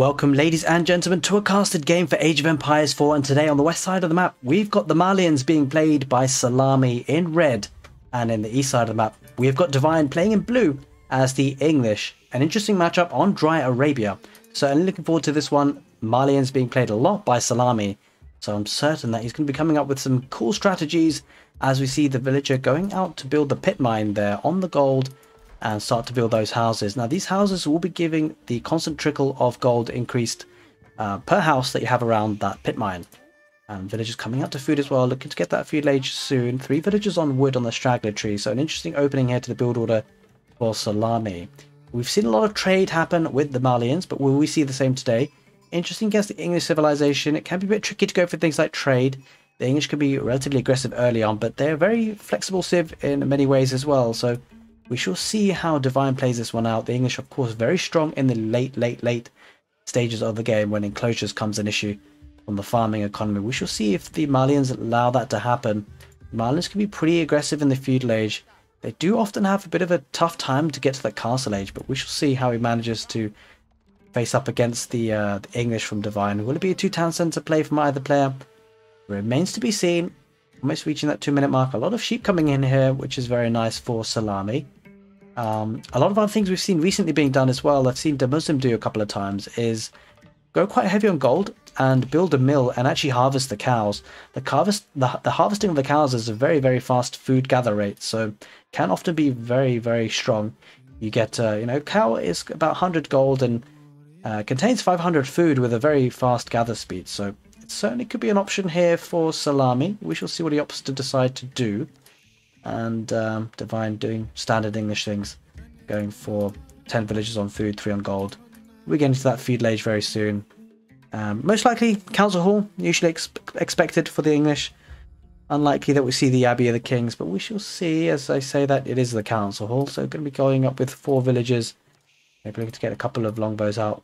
Welcome, ladies and gentlemen, to a casted game for Age of Empires 4, and today on the west side of the map we've got the Malians being played by Szalami in red, and in the east side of the map we've got Divine playing in blue as the English. An interesting matchup on Dry Arabia. Certainly looking forward to this one. Malians being played a lot by Szalami, so I'm certain that he's going to be coming up with some cool strategies as we see the villager going out to build the pit mine there on the gold and start to build those houses. Now these houses will be giving the constant trickle of gold increased per house that you have around that pit mine. And villagers coming out to food as well, looking to get that food age soon. 3 villagers on wood on the straggler tree, so an interesting opening here to the build order for Szalami. We've seen a lot of trade happen with the Malians, but will we see the same today? Interesting against the English civilization. It can be a bit tricky to go for things like trade. The English can be relatively aggressive early on, but they're very flexible civ in many ways as well, so we shall see how Divine plays this one out. The English, of course, very strong in the late stages of the game when enclosures comes an issue on the farming economy. We shall see if the Malians allow that to happen. Malians can be pretty aggressive in the feudal age. They do often have a bit of a tough time to get to the castle age, but we shall see how he manages to face up against the English from Divine. Will it be a 2-town centre play from either player? Remains to be seen. Almost reaching that 2-minute mark. A lot of sheep coming in here, which is very nice for Szalami. A lot of other things we've seen recently being done as well, I've seen DeMuSlim do a couple of times, is go quite heavy on gold and build a mill and actually harvest the cows. The harvesting of the cows is a very fast food gather rate, so can often be very strong. You get, you know, cow is about 100 gold and contains 500 food with a very fast gather speed, so it certainly could be an option here for Szalami. We shall see what he opts to decide to do. And Divine doing standard English things, going for 10 villagers on food, 3 on gold. We're getting to that feudal age very soon. Most likely council hall, usually expected for the English. Unlikely that we see the abbey of the kings, but we shall see. As I say that, it is the council hall, so going to be going up with 4 villagers, maybe looking to get a couple of longbows out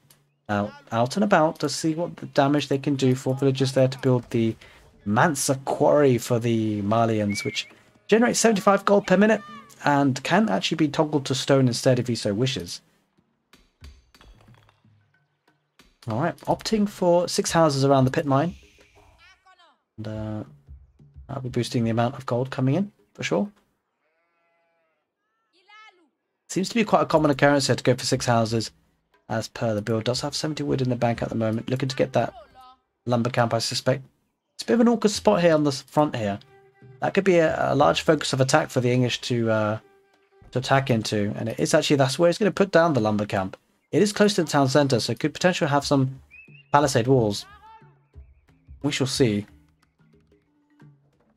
and about to see what the damage they can do. 4 villagers there to build the Mansa Quarry for the Malians, which generates 75 gold per minute and can actually be toggled to stone instead if he so wishes. Alright, opting for 6 houses around the pit mine. And that'll be boosting the amount of gold coming in for sure. Seems to be quite a common occurrence here to go for 6 houses as per the build. Does have 70 wood in the bank at the moment. Looking to get that lumber camp, I suspect. It's a bit of an awkward spot here on the front here. That could be a large focus of attack for the English to attack into, and it is actually, that's where it's going to put down the lumber camp. It is close to the town centre, so it could potentially have some palisade walls. We shall see.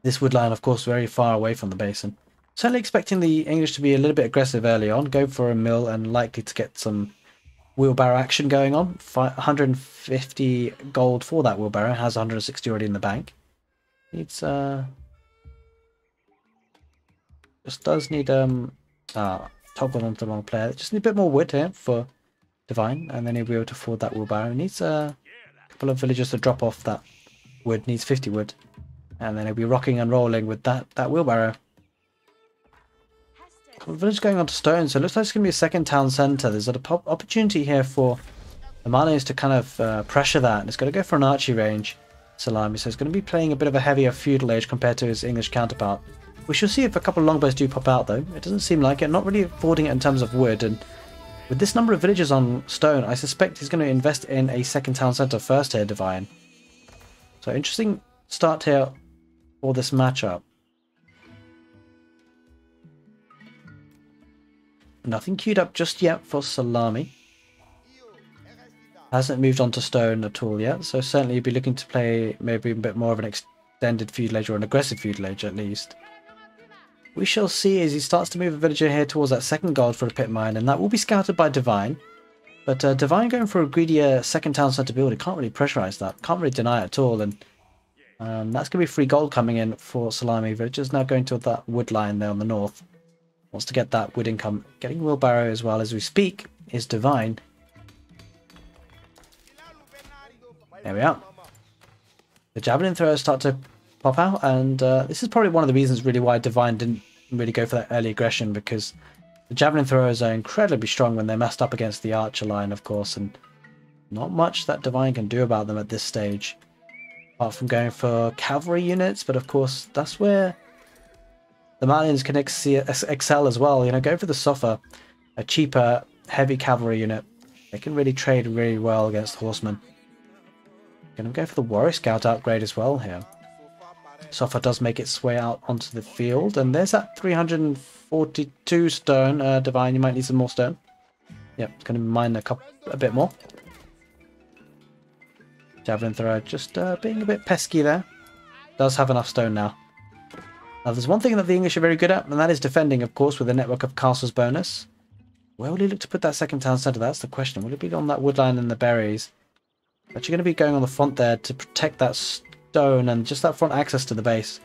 This wood line, of course, very far away from the basin. Certainly expecting the English to be a little bit aggressive early on, go for a mill and likely to get some wheelbarrow action going on. 150 gold for that wheelbarrow, has 160 already in the bank. It's just does need toggle onto the wrong player. Just need a bit more wood here for Divine, and then he'll be able to afford that wheelbarrow. Needs a couple of villagers to drop off that wood. Needs 50 wood, and then he'll be rocking and rolling with that wheelbarrow. Village going on to stone, so it looks like it's going to be a second town centre. There's an opportunity here for the Malians to kind of pressure that, and it's going to go for an archery range. Szalami, so it's going to be playing a bit of a heavier feudal age compared to his English counterpart. We shall see if a couple of longbows do pop out though. It doesn't seem like it. Not really affording it in terms of wood, and with this number of villagers on stone, I suspect he's going to invest in a second town centre first here, Divine. So interesting start here for this matchup. Nothing queued up just yet for Szalami. Hasn't moved on to stone at all yet, so certainly he'd be looking to play maybe a bit more of an extended feudal age, or an aggressive feudal age at least. We shall see as he starts to move a villager here towards that second gold for the pit mine, and that will be scouted by Divine. But Divine going for a greedier second town centre build, he can't really pressurize that, can't really deny it at all, and that's going to be free gold coming in for Szalami. Villagers now going to that wood line there on the north. Wants to get that wood income. Getting wheelbarrow as well as we speak is Divine. There we are. The javelin throwers start to pop out, and this is probably one of the reasons really why Divine didn't really go for that early aggression, because the javelin throwers are incredibly strong when they're messed up against the archer line, of course, and not much that Divine can do about them at this stage, apart from going for cavalry units. But of course, that's where the Malians can excel as well. You know, go for the Sofa, a cheaper heavy cavalry unit. They can really trade really well against horsemen. Gonna go for the warrior scout upgrade as well here. Sofa does make its way out onto the field, and there's that 342 stone. Divine, you might need some more stone. Yep, it's gonna mine a bit more. Javelin throw, just being a bit pesky there. Does have enough stone now. Now, there's one thing that the English are very good at, and that is defending, of course, with a network of castles bonus. Where will he look to put that second town centre? That's the question. Will it be on that woodland and the berries? But you're going to be going on the front there to protect that stone and just that front access to the base.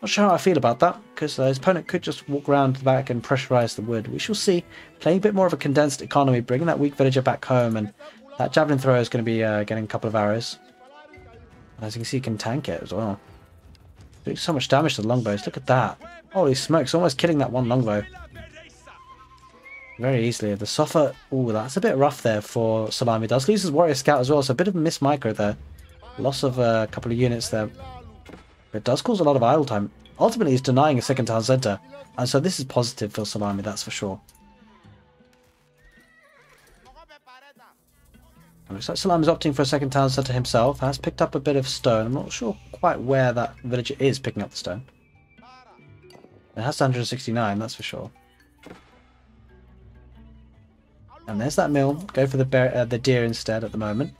Not sure how I feel about that, because his opponent could just walk around the back and pressurise the wood. We shall see. Playing a bit more of a condensed economy, bringing that weak villager back home, and that javelin thrower is going to be getting a couple of arrows. And as you can see, he can tank it as well. Doing so much damage to the longbows. Look at that. Holy smokes, almost killing that one longbow. Very easily. The Sofa, ooh, that's a bit rough there for Salami. Does lose his warrior scout as well, so a bit of a miss micro there. Loss of a couple of units there. It does cause a lot of idle time. Ultimately, he's denying a second town centre. And so this is positive for Salami, that's for sure. It looks like Salami's opting for a second town centre himself. Has picked up a bit of stone. I'm not sure quite where that villager is picking up the stone. It has 169, that's for sure. And there's that mill. Go for the deer instead at the moment.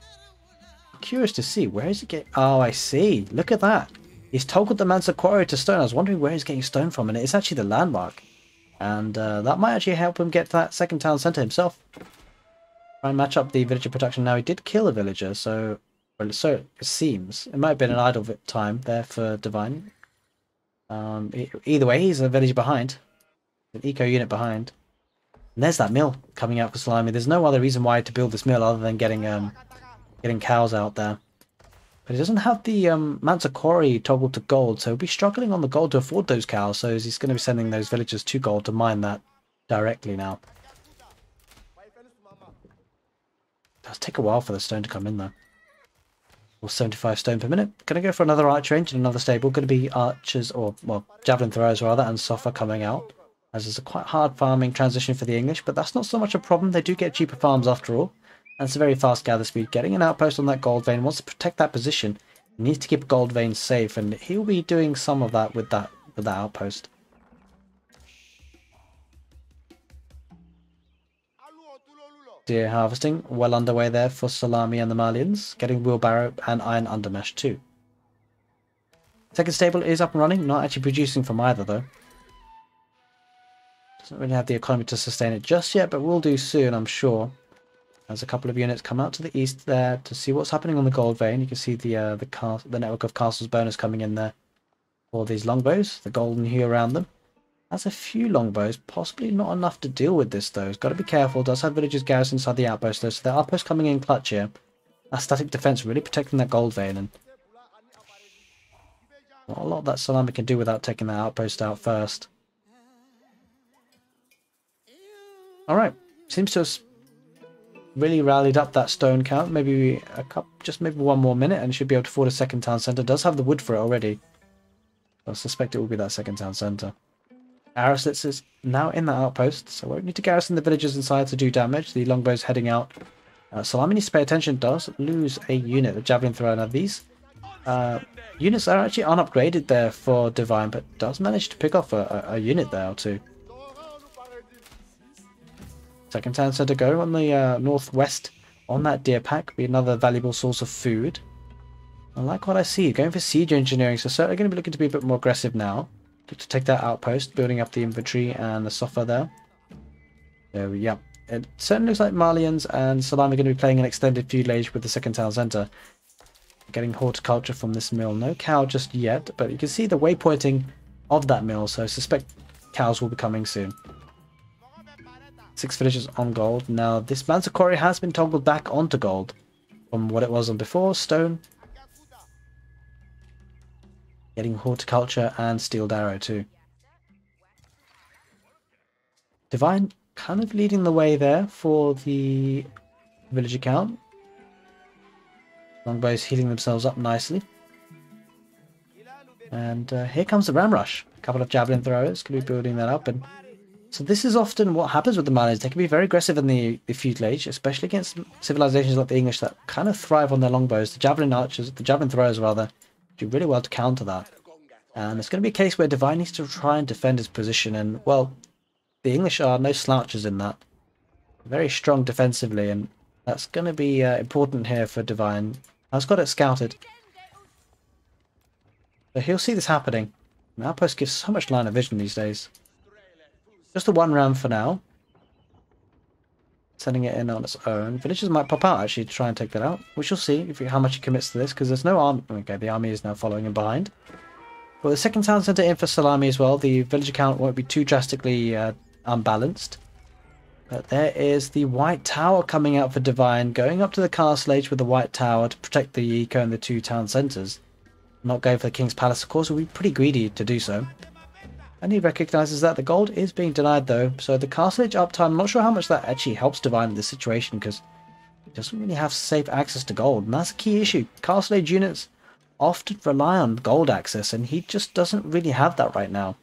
Curious to see, where is it getting... Oh, I see. Look at that. He's toggled the Mansa Quarry to stone. I was wondering where he's getting stone from, and it's actually the landmark. And that might actually help him get to that second town centre himself. Try and match up the villager production. Now, he did kill a villager, so... Well, so it seems. It might have been an idle time there for Divine. Either way, he's a villager behind. An eco unit behind. And there's that mill coming out for Salami. There's no other reason why to build this mill other than getting cows out there. But he doesn't have the Mansa Quarry toggled to gold, so he'll be struggling on the gold to afford those cows. So he's going to be sending those villagers to gold to mine that directly now. It does take a while for the stone to come in though. Well, 75 stone per minute. Going to go for another archer range and another stable. Going to be archers, or well, javelin throwers rather, and Sofa coming out. As it's a quite hard farming transition for the English, but that's not so much a problem. They do get cheaper farms after all. And it's a very fast gather speed. Getting an outpost on that gold vein, wants to protect that position. He needs to keep gold veins safe, and he'll be doing some of that with that outpost. Deer harvesting, well underway there for Salami and the Malians. Getting wheelbarrow and iron undermesh too. Second stable is up and running, not actually producing from either though. Doesn't really have the economy to sustain it just yet, but we'll do soon, I'm sure. As a couple of units come out to the east there to see what's happening on the gold vein. You can see the network of castles bonus coming in there for these longbows, the golden hue around them. That's a few longbows, possibly not enough to deal with this though. It's got to be careful. Does have villagers garrison inside the outpost though, so the outpost coming in clutch here. That static defense really protecting that gold vein, and not a lot that Salami can do without taking that outpost out first. Alright, seems to have really rallied up that stone count. Maybe a couple, just maybe one more minute, and should be able to afford a second town centre. Does have the wood for it already. I suspect it will be that second town centre. Araslitz is now in that outpost, so won't need to garrison the villagers inside to do damage. The longbow's heading out. Salami needs to pay attention. Does lose a unit, the javelin thrower. Now these units are actually unupgraded there for Divine, but does manage to pick off a unit there or two. Second town centre go on the northwest on that deer pack. Be another valuable source of food. I like what I see. Going for siege engineering, so certainly going to be looking to be a bit more aggressive now. Look to take that outpost, building up the infantry and the Sofa there. So, yeah. It certainly looks like Malians and Salami are going to be playing an extended feudal age with the second town centre. Getting horticulture from this mill. No cow just yet, but you can see the waypointing of that mill, so I suspect cows will be coming soon. 6 villagers on gold. Now, this Mansa Quarry has been toggled back onto gold from what it was on before. Stone. Getting horticulture and steeled arrow too. Divine kind of leading the way there for the villager count. Longbows healing themselves up nicely. And here comes the ram rush. A couple of javelin throwers could be building that up. And so this is often what happens with the Malians. They can be very aggressive in the feudal age, especially against civilizations like the English that kind of thrive on their longbows. The javelin archers, the javelin throwers rather, do really well to counter that. And it's going to be a case where Divine needs to try and defend his position. And, well, the English are no slouches in that. Very strong defensively, and that's going to be important here for Divine. Has got it scouted. So he'll see this happening. An outpost gives so much line of vision these days. Just the one round for now. Sending it in on its own. Villagers might pop out actually to try and take that out. We shall see if how much he commits to this, because there's no army. Okay, the army is now following him behind. Well, the second town centre in for Szalami as well. The villager count won't be too drastically unbalanced. But there is the White Tower coming out for Divine, going up to the Castle Age with the White Tower to protect the eco and the two town centres. Not going for the King's Palace, of course, will be pretty greedy to do so. And he recognises that the gold is being denied though, so the Castle Age uptime, I'm not sure how much that actually helps Divine in this situation, because he doesn't really have safe access to gold, and that's a key issue. Castle Age units often rely on gold access, and he just doesn't really have that right now.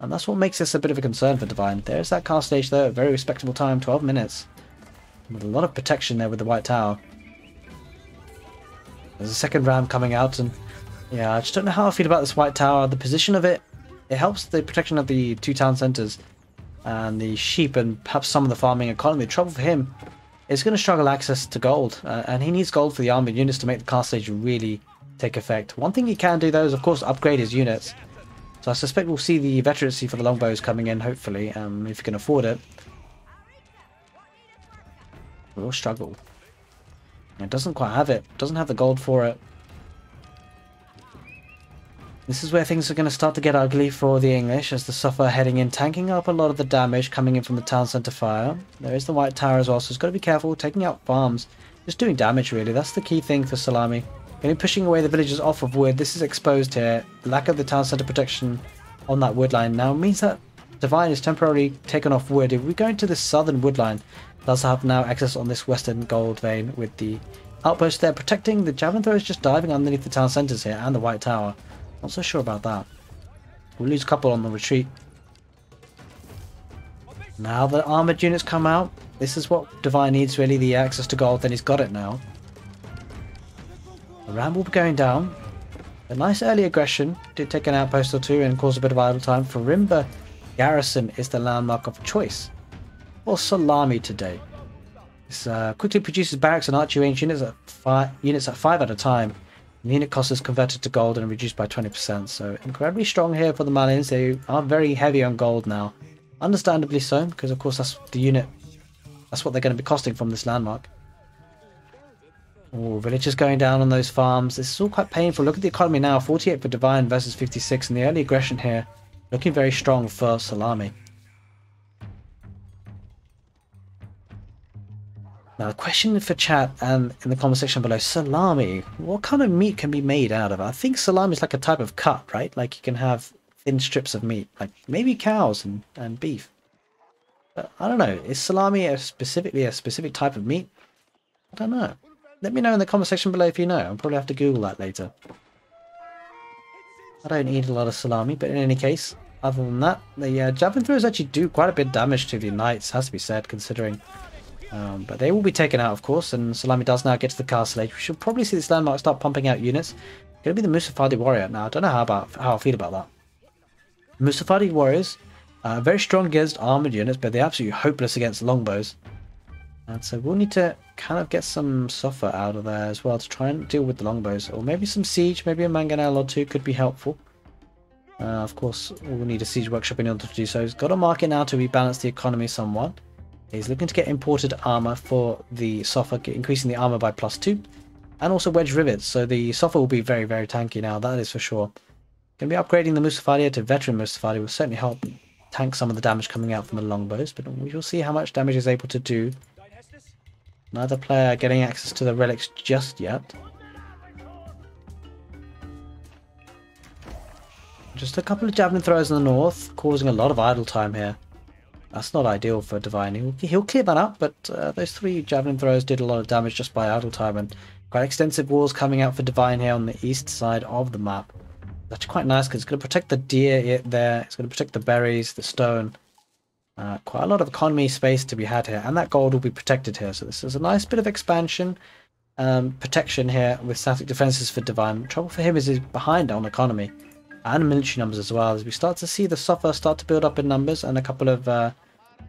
And that's what makes this a bit of a concern for Divine. There's that Castle Age though, a very respectable time, 12 minutes. With a lot of protection there with the White Tower. There's a second round coming out, and yeah, I just don't know how I feel about this White Tower. The position of it, it helps the protection of the two town centres and the sheep and perhaps some of the farming economy. The trouble for him is going to struggle access to gold, and he needs gold for the army units to make the Castle Age really take effect. One thing he can do though is of course upgrade his units. So I suspect we'll see the veterancy for the longbows coming in hopefully, if you can afford it. We'll struggle. It doesn't quite have it, doesn't have the gold for it. This is where things are going to start to get ugly for the English, as the Sofa are heading in, tanking up a lot of the damage coming in from the town centre fire. There is the White Tower as well, so it's got to be careful, taking out farms. Just doing damage really, that's the key thing for Szalami. Going to be pushing away the villagers off of wood. This is exposed here. Lack of the town centre protection on that wood line now means that Divine is temporarily taken off wood. If we go into the southern wood line, does have now access on this western gold vein with the outpost there protecting. The javelin throwers just diving underneath the town centres here and the White Tower. Not so sure about that. We'll lose a couple on the retreat. Now the armoured units come out. This is what Divine needs really, the access to gold, then he's got it now. The ram will be going down. A nice early aggression. Did take an outpost or two and cause a bit of idle time. Farimba Garrison is the landmark of choice for Szalami today. This quickly produces barracks and archery range units at 5 at a time. The unit cost is converted to gold and reduced by 20%, so incredibly strong here for the Malians. They are very heavy on gold now. Understandably so, because of course that's the unit, that's what they're going to be costing from this landmark. Oh, villagers going down on those farms. This is all quite painful. Look at the economy now, 48 for Divine versus 56, and the early aggression here looking very strong for Szalami. Now the question for chat and in the comment section below, Szalami, what kind of meat can be made out of it? I think Szalami is like a type of cut, right? Like you can have thin strips of meat, like maybe cows and beef. But I don't know, is Szalami a specific type of meat? I don't know. Let me know in the comment section below if you know. I'll probably have to Google that later. I don't eat a lot of Szalami, but in any case, other than that, the javelin throwers actually do quite a bit of damage to the knights, has to be said, considering. But they will be taken out, of course, and Szalami does now get to the Castle Age. We should probably see this landmark start pumping out units. Going to be the Musofadi warrior now. I don't know how I feel about that. Musofadi warriors are very strong against armoured units, but they're absolutely hopeless against longbows. And so we'll need to kind of get some Sofa out of there as well to try and deal with the longbows. Or maybe some siege, maybe a mangonel or two could be helpful. Of course, we'll need a siege workshop in order to do so. He's got a market now to rebalance the economy somewhat. He's looking to get imported armor for the Sofa, increasing the armor by +2, and also wedge rivets. So the Sofa will be very, very tanky now, that is for sure. Going to be upgrading the Musofadi to veteran Musofadi will certainly help tank some of the damage coming out from the longbows, but we shall see how much damage he's able to do. Neither player getting access to the relics just yet. Just a couple of javelin throws in the north, causing a lot of idle time here. That's not ideal for Divine. He'll clear that up, but those three javelin throws did a lot of damage just by idle time, and Quite extensive walls coming out for Divine here on the east side of the map. That's quite nice because it's going to protect the deer there. It's going to protect the berries, the stone. Quite a lot of economy space to be had here. And that gold will be protected here. So this is a nice bit of expansion. Protection here with static defenses for Divine. The trouble for him is he's behind on economy and military numbers as well, as we start to see the Sofa start to build up in numbers and a couple of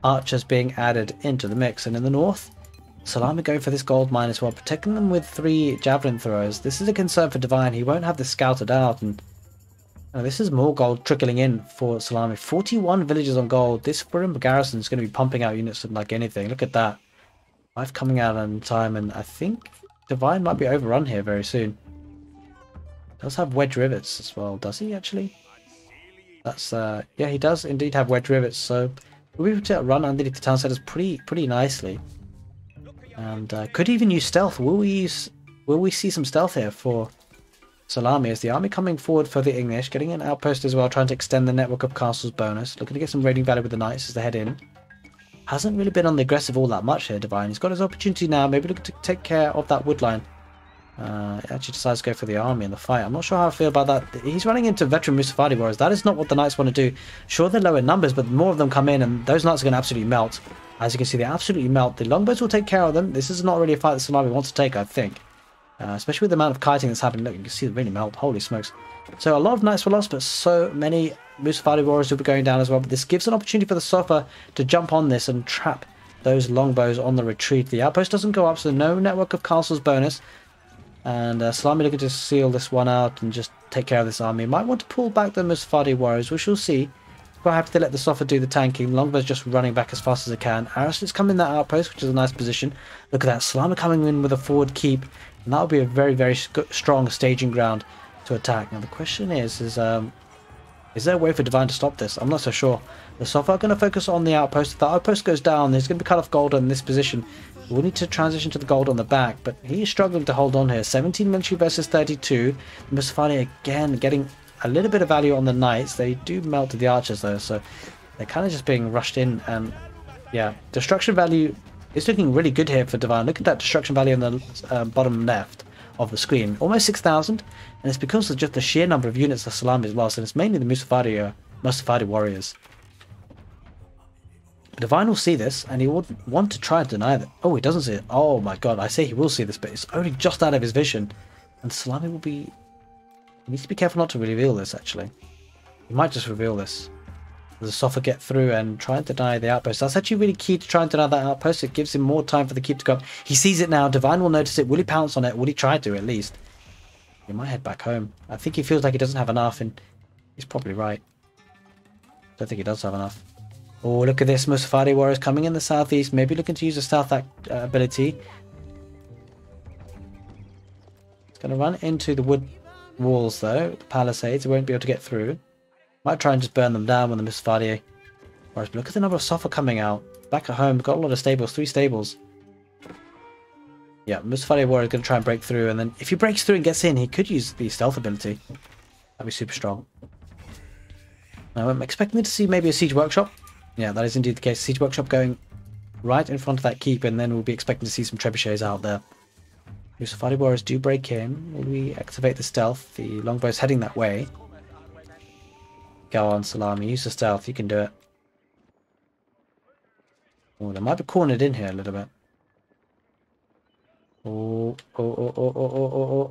archers being added into the mix. And in the north, Szalami going for this gold mine as well, protecting them with 3 javelin throwers. This is a concern for Divine. He won't have this scouted out, and this is more gold trickling in for Szalami. 41 villages on gold. This Farimba Garrison is going to be pumping out units like anything. Look at that. 5 coming out on time, and I think Divine might be overrun here very soon. Does have wedge rivets as well, does he actually? That's yeah, he does indeed have wedge rivets, so we'll be able to run underneath the town centers pretty nicely. And could even use stealth. Will we see some stealth here for Szalami? Is the army coming forward for the English, getting an outpost as well, trying to extend the network of castles bonus, looking to get some raiding value with the knights as they head in. Hasn't really been on the aggressive all that much here, Divine. He's got his opportunity now. Maybe look to take care of that wood line. He actually decides to go for the army in the fight. I'm not sure how I feel about that. He's running into veteran Musofadi warriors. That is not what the knights want to do. Sure, they're low in numbers, but more of them come in, and those knights are going to absolutely melt. As you can see, they absolutely melt. The longbows will take care of them. This is not really a fight that Szalami wants to take, I think. Especially with the amount of kiting that's happening. Look, you can see them really melt. Holy smokes. So a lot of knights were lost, but so many Musofadi warriors will be going down as well. But this gives an opportunity for the Sofa to jump on this and trap those longbows on the retreat. The outpost doesn't go up, so no network of castles bonus. And Szalami looking to seal this one out and just take care of this army. Might want to pull back the Musofadi warriors, we shall see. Quite happy to let the Sofa do the tanking. Longbows just running back as fast as they can. Arasit's coming in that outpost, which is a nice position. Look at that, Szalami coming in with a forward keep. And that'll be a very, very strong staging ground to attack. Now the question is there a way for Divine to stop this? I'm not so sure. The Sofa are going to focus on the outpost. If the outpost goes down, there's going to be cut off gold in this position. We'll need to transition to the gold on the back, but he is struggling to hold on here. 17 military versus 32. Musofadi again getting a little bit of value on the knights. They do melt to the archers though, so they're kind of just being rushed in. And yeah, destruction value is looking really good here for Divine. Look at that destruction value on the bottom left of the screen, almost 6,000, and it's because of just the sheer number of units that Szalami has lost, and it's mainly the Musofadi warriors. Divine will see this, and he would want to try to deny that. Oh, he doesn't see it. Oh my god, I say he will see this, but it's only just out of his vision. And Szalami will be... He needs to be careful not to reveal this, actually. He might just reveal this. The Sofa get through and try and deny the outpost. That's actually really key to try and deny that outpost. It gives him more time for the keep to go up. He sees it now. Divine will notice it. Will he pounce on it? Will he try to, at least? He might head back home. I think he feels like he doesn't have enough, and he's probably right. I don't think he does have enough. Oh, look at this. Musofadi warriors coming in the southeast. Maybe looking to use a stealth ability. It's going to run into the wood walls, though. The palisades. It won't be able to get through. Might try and just burn them down with the Musofadi warriors. But look at the number of Sofa coming out. Back at home. Got a lot of stables. 3 stables. Yeah, Musofadi warrior is going to try and break through. And then if he breaks through and gets in, he could use the stealth ability. That'd be super strong. Now, I'm expecting to see maybe a siege workshop. Yeah, that is indeed the case. Siege Workshop going right in front of that keep, and then we'll be expecting to see some trebuchets out there. Musofadi warriors do break in. Will we activate the stealth? The longbow's heading that way. Go on, Szalami. Use the stealth. You can do it. Oh, they might be cornered in here a little bit. Oh.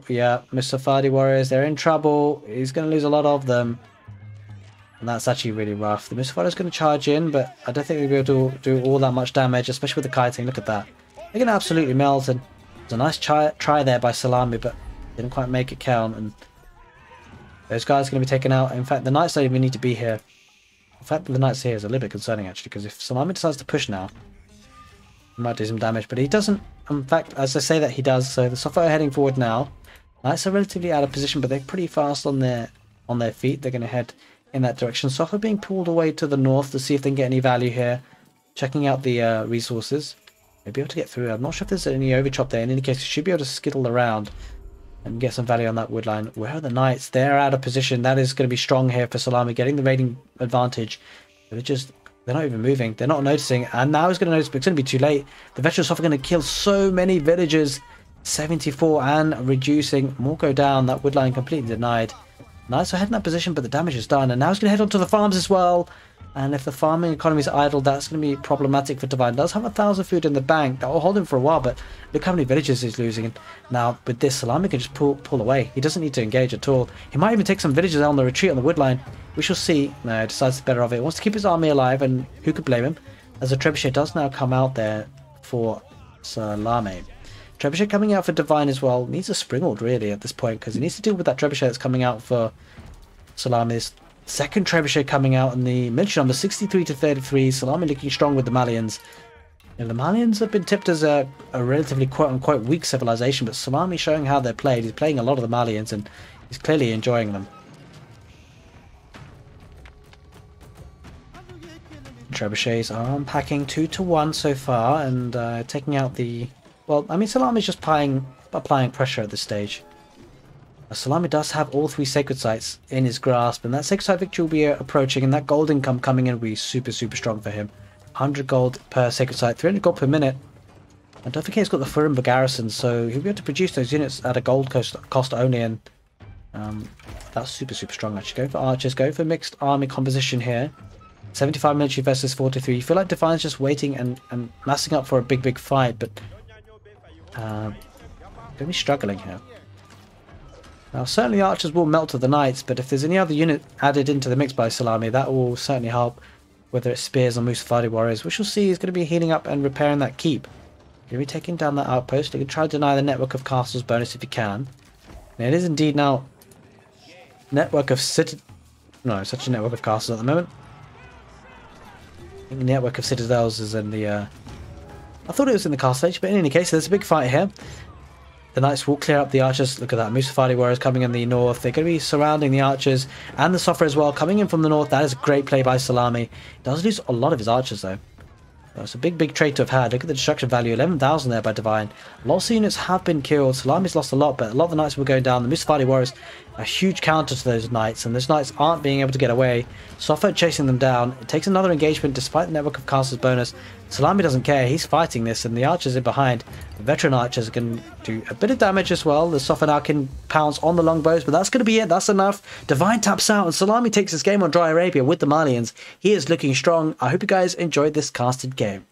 Yeah, Musofadi warriors. They're in trouble. He's going to lose a lot of them. And that's actually really rough. The Musofadi is going to charge in, but I don't think they'll be able to do all that much damage, especially with the kiting. Look at that. They're going to absolutely melt, and it's a nice try there by Szalami, but didn't quite make it count. And those guys are going to be taken out. In fact, the knights don't even need to be here. The fact that the knights here is a little bit concerning, actually, because if Szalami decides to push now, he might do some damage, but he doesn't. In fact, as I say that, he does. So the Sofa are heading forward now. Knights are relatively out of position, but they're pretty fast on their feet. They're going to head in that direction. Sofa being pulled away to the north to see if they can get any value here. Checking out the resources. They'll be able to get through. I'm not sure if there's any overchop there. In any case, you should be able to skittle around and get some value on that wood line. Where are the knights? They're out of position. That is going to be strong here for Szalami, getting the raiding advantage. They're not even moving. They're not noticing. And now he's going to notice, but it's going to be too late. The veteran Sofa are going to kill so many villagers. 74 and reducing Morco down. That wood line completely denied. Nice for heading that position, but the damage is done. And now he's going to head on to the farms as well. And if the farming economy is idle, that's going to be problematic for Divine. Does have 1,000 food in the bank. That will hold him for a while, but look how many villages he's losing. Now, with this, Salami can just pull away. He doesn't need to engage at all. He might even take some villages on the retreat on the wood line. We shall see. No, decides the better of it. He wants to keep his army alive, and who could blame him? As the Trebuchet does now come out there for Salami. Trebuchet coming out for Divine as well. Needs a Springhold really at this point, because he needs to deal with that Trebuchet that's coming out for Salami's. Second Trebuchet coming out in the military number 63 to 33. Salami looking strong with the Malians. Now, the Malians have been tipped as a relatively quote unquote weak civilization, but Salami showing how they're played. He's playing a lot of the Malians and he's clearly enjoying them. Trebuchets are unpacking 2 to 1 so far and taking out the. Well, I mean, Salami's just applying pressure at this stage. Salami does have all 3 sacred sites in his grasp, and that sacred site victory will be approaching, and that gold income coming in will be super, super strong for him. 100 gold per sacred site, 300 gold per minute. And don't forget he's got the Farimba Garrison, so he'll be able to produce those units at a gold cost only, and that's super, super strong actually. Go for archers, go for mixed army composition here. 75 military versus 43. You feel like Divine's just waiting and massing up for a big, big fight, but... going to be struggling here. Now certainly archers will melt to the knights, but if there's any other unit added into the mix by Salami, that will certainly help, whether it's spears or Musofadi warriors, which you'll see is going to be healing up and repairing that keep. You're going to be taking down that outpost. You can try to deny the network of castles bonus if you can. And it is indeed now network of such a network of castles at the moment. I think the network of citadels is in the I thought it was in the castle age, but in any case, there's a big fight here. The knights will clear up the archers. Look at that. Musofadi warriors coming in the north. They're going to be surrounding the archers and the Sofa as well, coming in from the north. That is a great play by Salami. Does lose a lot of his archers, though. That's a big, big trait to have had. Look at the destruction value. 11,000 there by Divine. Lots of units have been killed. Salami's lost a lot, but a lot of the knights were going down. The Musofadi warriors, a huge counter to those knights, and those knights aren't being able to get away. Sofa chasing them down. It takes another engagement despite the network of castles bonus. Salami doesn't care. He's fighting this, and the archers in behind. The veteran archers can do a bit of damage as well. The Sofa now can pounce on the longbows, but that's going to be it. That's enough. Divine taps out, and Salami takes his game on Dry Arabia with the Malians. He is looking strong. I hope you guys enjoyed this casted game.